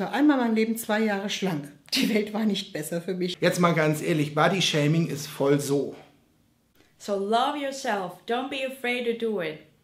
Ich war einmal mein Leben 2 Jahre schlank. Die Welt war nicht besser für mich. Jetzt mal ganz ehrlich, Body Shaming ist voll so. So love yourself, don't be afraid to do it.